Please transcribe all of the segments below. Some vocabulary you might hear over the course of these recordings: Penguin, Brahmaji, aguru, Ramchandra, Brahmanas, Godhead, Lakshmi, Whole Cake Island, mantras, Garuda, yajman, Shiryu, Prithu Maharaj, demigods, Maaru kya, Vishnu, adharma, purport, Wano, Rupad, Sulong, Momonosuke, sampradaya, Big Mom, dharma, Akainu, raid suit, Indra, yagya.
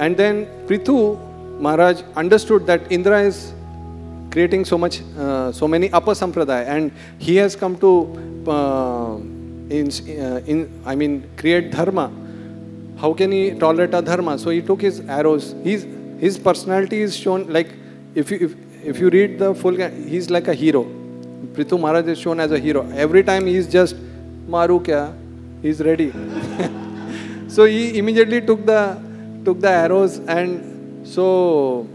And then Prithu Maharaj understood that Indra is creating so many upper sampradaya, and he has come to create dharma. How can he tolerate adharma? So he took his arrows. His personality is shown like, if you read the full, he's like a hero. Prithu Maharaj is shown as a hero. Every time he's just Maaru kya, he's ready. So he immediately took the arrows, and so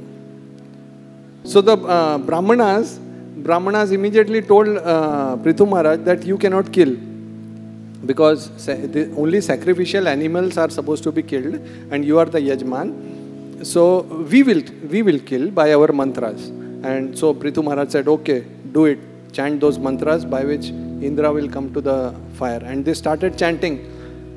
the Brahmanas immediately told Prithu Maharaj that you cannot kill, because only sacrificial animals are supposed to be killed, and you are the yajman. So we will kill by our mantras. And so Prithu Maharaj said, okay, do it. Chant those mantras by which Indra will come to the fire. And they started chanting.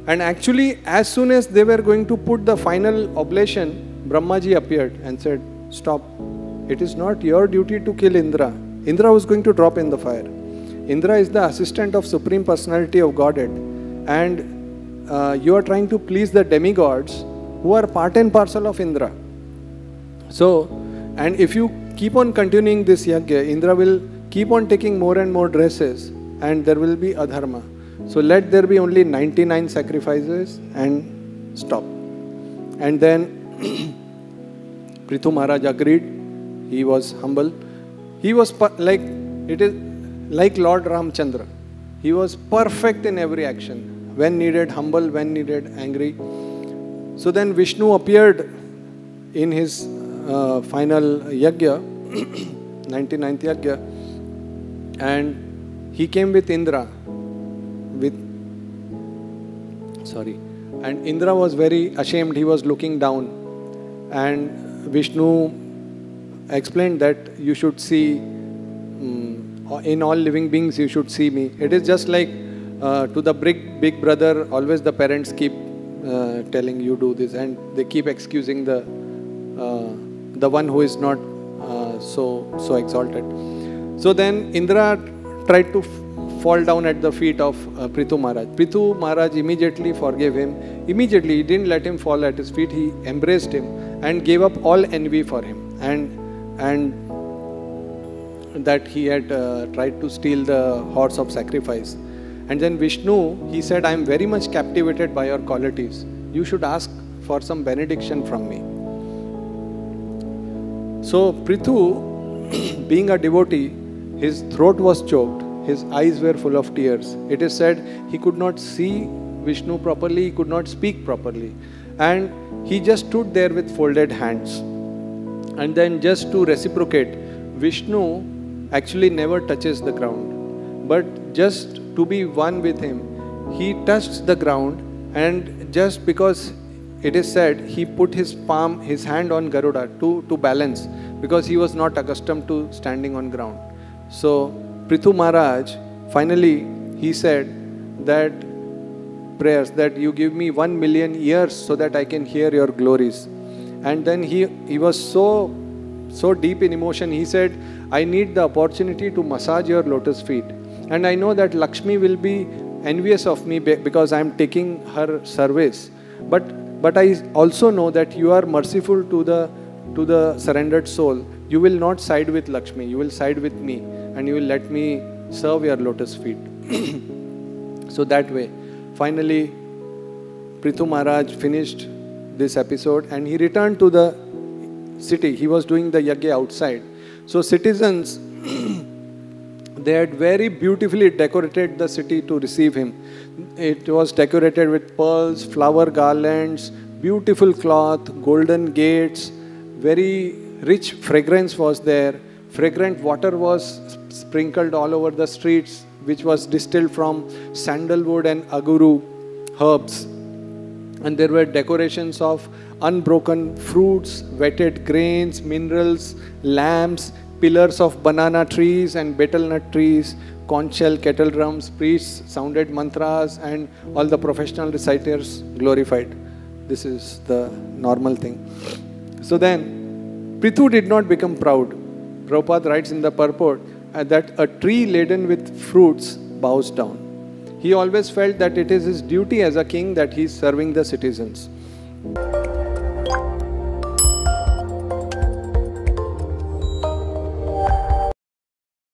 And actually, as soon as they were going to put the final oblation, Brahmaji appeared and said, stop. It is not your duty to kill Indra. Indra was going to drop in the fire. Indra is the assistant of Supreme Personality of Godhead. And you are trying to please the demigods who are part and parcel of Indra. So, and if you keep on continuing this yagya, Indra will keep on taking more and more dresses, and there will be adharma. So let there be only 99 sacrifices and stop. And then Prithu Maharaj agreed. He was humble. He was like Lord Ramchandra. He was perfect in every action. When needed, humble. When needed, angry. So then Vishnu appeared in his final yagya, 99th yagya. And he came with Indra. And Indra was very ashamed. He was looking down, and Vishnu explained that you should see, in all living beings you should see me. It is just like to the big brother, always the parents keep telling you do this, and they keep excusing the one who is not so exalted. So then Indra tried to fall down at the feet of Prithu Maharaj. Prithu Maharaj immediately forgave him. Immediately, he didn't let him fall at his feet. He embraced him and gave up all envy for him, and that he had tried to steal the horse of sacrifice. And then Vishnu, he said, I am very much captivated by your qualities. You should ask for some benediction from me. So Prithu, being a devotee, his throat was choked. His eyes were full of tears. It is said he could not see Vishnu properly, he could not speak properly. And he just stood there with folded hands. And then, just to reciprocate, Vishnu actually never touches the ground. But just to be one with him, he touched the ground, and just because it is said, he put his hand on Garuda to balance, because he was not accustomed to standing on ground. So Prithu Maharaj, finally, he said that prayers that you give me 1,000,000 years so that I can hear your glories. And then he was so deep in emotion. He said, I need the opportunity to massage your lotus feet. And I know that Lakshmi will be envious of me because I am taking her service. But I also know that you are merciful to the surrendered soul. You will not side with Lakshmi. You will side with me. And you will let me serve your lotus feet. So that way, finally, Prithu Maharaj finished this episode, and he returned to the city. He was doing the yagya outside. So citizens, they had very beautifully decorated the city to receive him. It was decorated with pearls, flower garlands, beautiful cloth, golden gates, very rich fragrance was there. Fragrant water was sprinkled all over the streets, which was distilled from sandalwood and aguru herbs. And there were decorations of unbroken fruits, wetted grains, minerals, lamps, pillars of banana trees and betel nut trees, conch shell kettle drums. Priests sounded mantras, and all the professional reciters glorified. This is the normal thing. So then, Prithu did not become proud. Rupad writes in the purport that a tree laden with fruits bows down. He always felt that it is his duty as a king that he is serving the citizens.